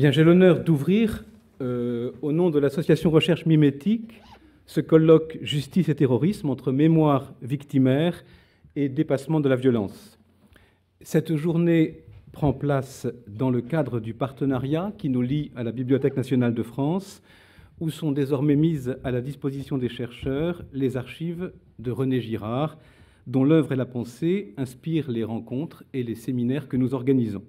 Bien, j'ai l'honneur d'ouvrir, au nom de l'association Recherche Mimétique, ce colloque Justice et terrorisme entre mémoire victimaire et dépassement de la violence. Cette journée prend place dans le cadre du partenariat qui nous lie à la Bibliothèque nationale de France, où sont désormais mises à la disposition des chercheurs les archives de René Girard, dont l'œuvre et la pensée inspirent les rencontres et les séminaires que nous organisons.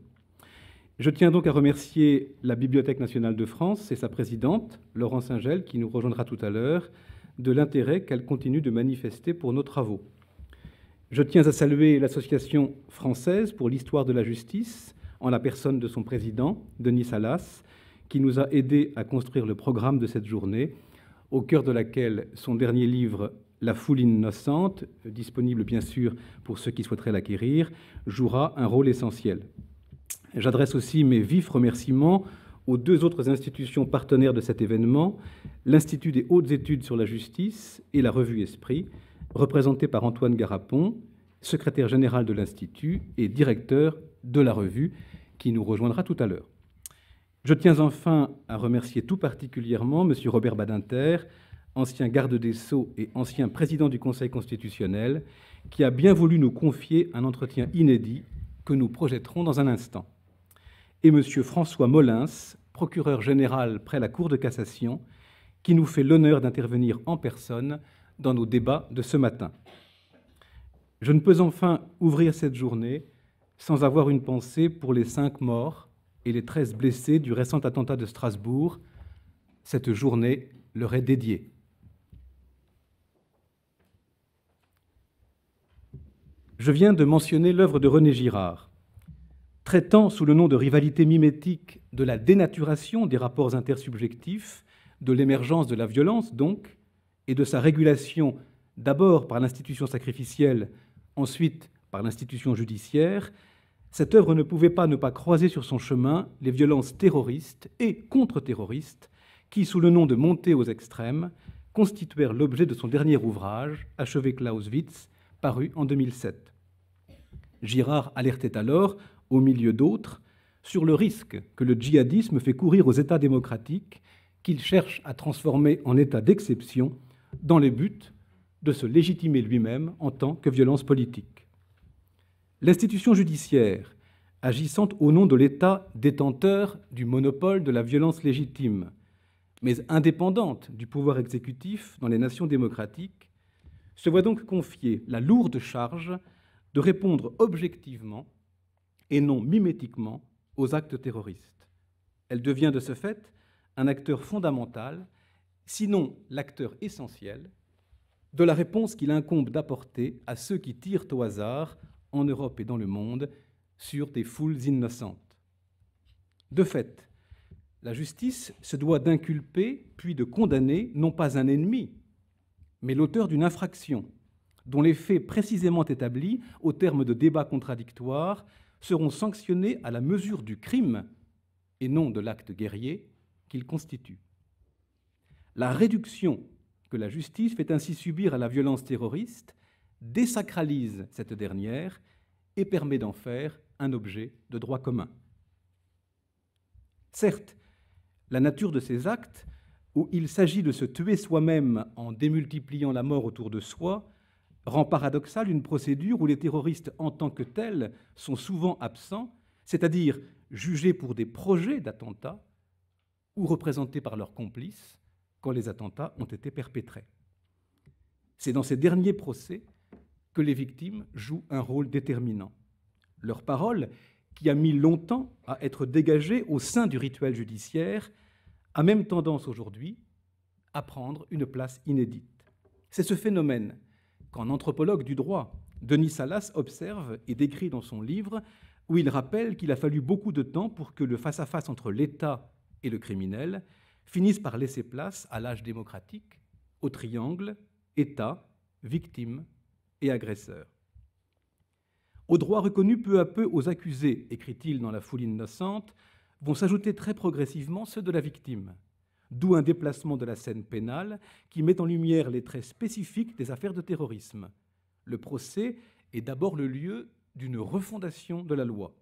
Je tiens donc à remercier la Bibliothèque nationale de France et sa présidente, Laurence Ingel, qui nous rejoindra tout à l'heure, de l'intérêt qu'elle continue de manifester pour nos travaux. Je tiens à saluer l'Association française pour l'histoire de la justice, en la personne de son président, Denis Salas, qui nous a aidés à construire le programme de cette journée, au cœur de laquelle son dernier livre, La foule innocente, disponible bien sûr pour ceux qui souhaiteraient l'acquérir, jouera un rôle essentiel. J'adresse aussi mes vifs remerciements aux deux autres institutions partenaires de cet événement, l'Institut des hautes études sur la justice et la Revue Esprit, représentée par Antoine Garapon, secrétaire général de l'Institut et directeur de la Revue, qui nous rejoindra tout à l'heure. Je tiens enfin à remercier tout particulièrement M. Robert Badinter, ancien garde des Sceaux et ancien président du Conseil constitutionnel, qui a bien voulu nous confier un entretien inédit que nous projetterons dans un instant. Et M. François Molins, procureur général près la Cour de Cassation, qui nous fait l'honneur d'intervenir en personne dans nos débats de ce matin. Je ne peux enfin ouvrir cette journée sans avoir une pensée pour les 5 morts et les 13 blessés du récent attentat de Strasbourg. Cette journée leur est dédiée. Je viens de mentionner l'œuvre de René Girard. Traitant sous le nom de rivalité mimétique de la dénaturation des rapports intersubjectifs, de l'émergence de la violence donc, et de sa régulation d'abord par l'institution sacrificielle, ensuite par l'institution judiciaire, cette œuvre ne pouvait pas ne pas croiser sur son chemin les violences terroristes et contre-terroristes qui, sous le nom de montée aux extrêmes, constituèrent l'objet de son dernier ouvrage, Achevé Clausewitz, paru en 2007. Girard alertait alors, au milieu d'autres, sur le risque que le djihadisme fait courir aux États démocratiques qu'il cherche à transformer en état d'exception dans les buts de se légitimer lui-même en tant que violence politique. L'institution judiciaire, agissant au nom de l'État détenteur du monopole de la violence légitime, mais indépendante du pouvoir exécutif dans les nations démocratiques, se voit donc confier la lourde charge de répondre objectivement et non mimétiquement aux actes terroristes. Elle devient de ce fait un acteur fondamental, sinon l'acteur essentiel, de la réponse qu'il incombe d'apporter à ceux qui tirent au hasard, en Europe et dans le monde, sur des foules innocentes. De fait, la justice se doit d'inculper, puis de condamner, non pas un ennemi, mais l'auteur d'une infraction, dont les faits précisément établis, au terme de débats contradictoires, seront sanctionnés à la mesure du crime, et non de l'acte guerrier, qu'il constitue. La réduction que la justice fait ainsi subir à la violence terroriste désacralise cette dernière et permet d'en faire un objet de droit commun. Certes, la nature de ces actes, où il s'agit de se tuer soi-même en démultipliant la mort autour de soi, rend paradoxale une procédure où les terroristes en tant que tels sont souvent absents, c'est-à-dire jugés pour des projets d'attentats, ou représentés par leurs complices quand les attentats ont été perpétrés. C'est dans ces derniers procès que les victimes jouent un rôle déterminant. Leur parole, qui a mis longtemps à être dégagée au sein du rituel judiciaire, a même tendance aujourd'hui à prendre une place inédite. C'est ce phénomène qu'en anthropologue du droit, Denis Salas observe et décrit dans son livre, où il rappelle qu'il a fallu beaucoup de temps pour que le face-à-face entre l'État et le criminel finissent par laisser place à l'âge démocratique, au triangle État, victime et agresseur. Aux droits reconnus peu à peu aux accusés, écrit-il dans La foule innocente, vont s'ajouter très progressivement ceux de la victime, d'où un déplacement de la scène pénale qui met en lumière les traits spécifiques des affaires de terrorisme. Le procès est d'abord le lieu d'une refondation de la loi.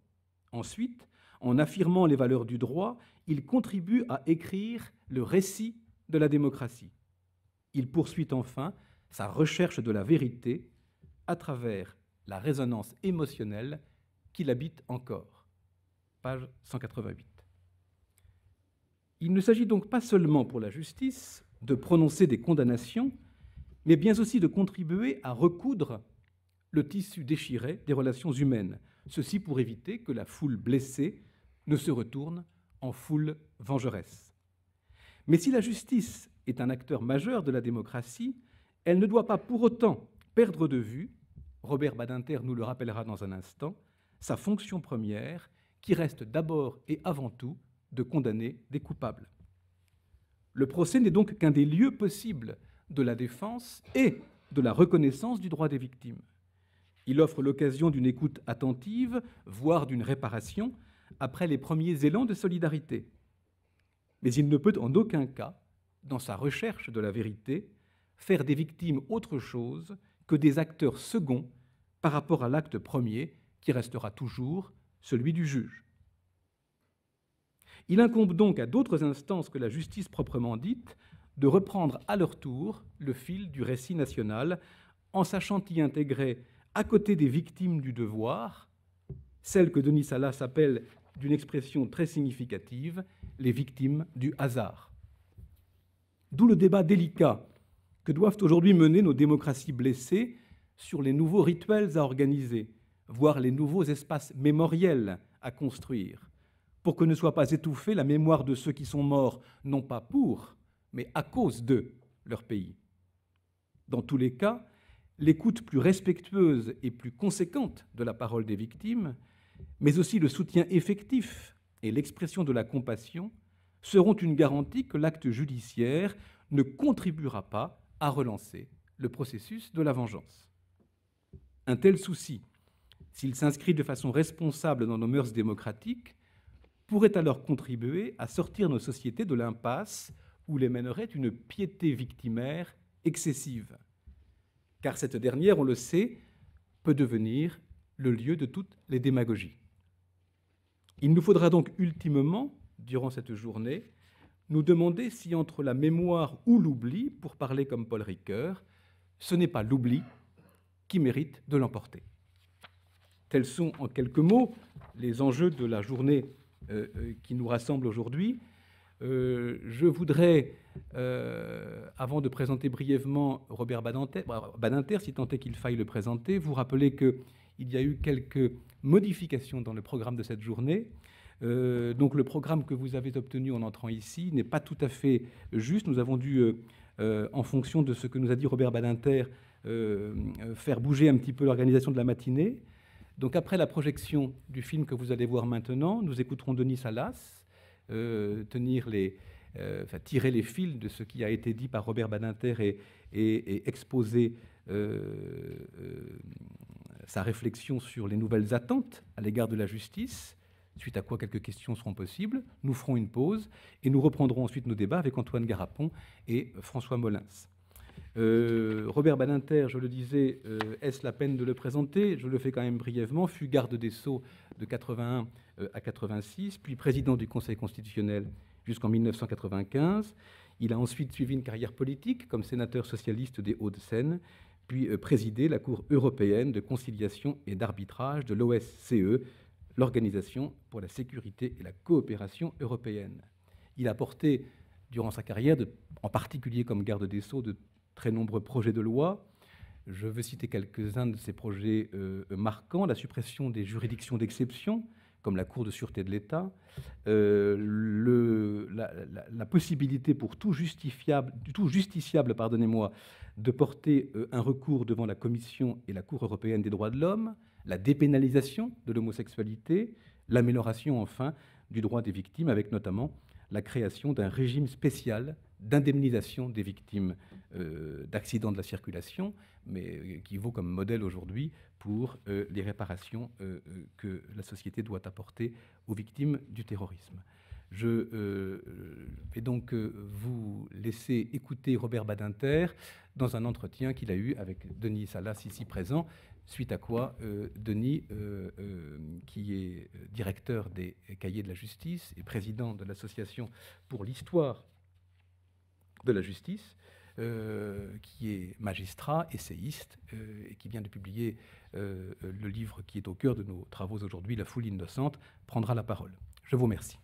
Ensuite, En affirmant les valeurs du droit, il contribue à écrire le récit de la démocratie. Il poursuit enfin sa recherche de la vérité à travers la résonance émotionnelle qui l'habite encore. Page 188. Il ne s'agit donc pas seulement pour la justice de prononcer des condamnations, mais bien aussi de contribuer à recoudre le tissu déchiré des relations humaines, ceci pour éviter que la foule blessée ne se retourne en foule vengeresse. Mais si la justice est un acteur majeur de la démocratie, elle ne doit pas pour autant perdre de vue, Robert Badinter nous le rappellera dans un instant, sa fonction première qui reste d'abord et avant tout de condamner des coupables. Le procès n'est donc qu'un des lieux possibles de la défense et de la reconnaissance du droit des victimes. Il offre l'occasion d'une écoute attentive, voire d'une réparation, après les premiers élans de solidarité. Mais il ne peut en aucun cas, dans sa recherche de la vérité, faire des victimes autre chose que des acteurs seconds par rapport à l'acte premier qui restera toujours celui du juge. Il incombe donc à d'autres instances que la justice proprement dite de reprendre à leur tour le fil du récit national en sachant y intégrer, à côté des victimes du devoir, celles que Denis Salas appelle d'une expression très significative, les victimes du hasard. D'où le débat délicat que doivent aujourd'hui mener nos démocraties blessées sur les nouveaux rituels à organiser, voire les nouveaux espaces mémoriels à construire, pour que ne soit pas étouffée la mémoire de ceux qui sont morts, non pas pour, mais à cause de leur pays. Dans tous les cas, l'écoute plus respectueuse et plus conséquente de la parole des victimes, mais aussi le soutien effectif et l'expression de la compassion, seront une garantie que l'acte judiciaire ne contribuera pas à relancer le processus de la vengeance. Un tel souci, s'il s'inscrit de façon responsable dans nos mœurs démocratiques, pourrait alors contribuer à sortir nos sociétés de l'impasse où les mènerait une piété victimaire excessive. Car cette dernière, on le sait, peut devenir le lieu de toutes les démagogies. Il nous faudra donc ultimement, durant cette journée, nous demander si entre la mémoire ou l'oubli, pour parler comme Paul Ricoeur, ce n'est pas l'oubli qui mérite de l'emporter. Tels sont, en quelques mots, les enjeux de la journée qui nous rassemble aujourd'hui. Je voudrais, avant de présenter brièvement Robert Badinter, si tant est qu'il faille le présenter, vous rappeler qu'il y a eu quelques modifications dans le programme de cette journée. Donc le programme que vous avez obtenu en entrant ici n'est pas tout à fait juste. Nous avons dû, en fonction de ce que nous a dit Robert Badinter, faire bouger un petit peu l'organisation de la matinée. Donc après la projection du film que vous allez voir maintenant, nous écouterons Denis Salas tirer les fils de ce qui a été dit par Robert Badinter et exposer sa réflexion sur les nouvelles attentes à l'égard de la justice, suite à quoi quelques questions seront possibles. Nous ferons une pause et nous reprendrons ensuite nos débats avec Antoine Garapon et François Molins. Robert Badinter, je le disais, est-ce la peine de le présenter? Je le fais quand même brièvement, fut garde des Sceaux de 81 à 86, puis président du Conseil constitutionnel jusqu'en 1995. Il a ensuite suivi une carrière politique comme sénateur socialiste des Hauts-de-Seine, puis présidé la Cour européenne de conciliation et d'arbitrage de l'OSCE, l'Organisation pour la sécurité et la coopération européenne. Il a porté, durant sa carrière, en particulier comme garde des Sceaux, de très nombreux projets de loi. Je veux citer quelques-uns de ces projets marquants, la suppression des juridictions d'exception, comme la Cour de sûreté de l'État, la possibilité pour tout justiciable de porter un recours devant la Commission et la Cour européenne des droits de l'homme, la dépénalisation de l'homosexualité, l'amélioration enfin du droit des victimes, avec notamment la création d'un régime spécial d'indemnisation des victimes d'accidents de la circulation, mais qui vaut comme modèle aujourd'hui pour les réparations que la société doit apporter aux victimes du terrorisme. Je vais donc vous laisser écouter Robert Badinter dans un entretien qu'il a eu avec Denis Salas ici présent, suite à quoi Denis, qui est directeur des cahiers de la justice et président de l'association pour l'histoire de la justice, qui est magistrat, essayiste, et qui vient de publier le livre qui est au cœur de nos travaux aujourd'hui, La foule innocente, prendra la parole. Je vous remercie.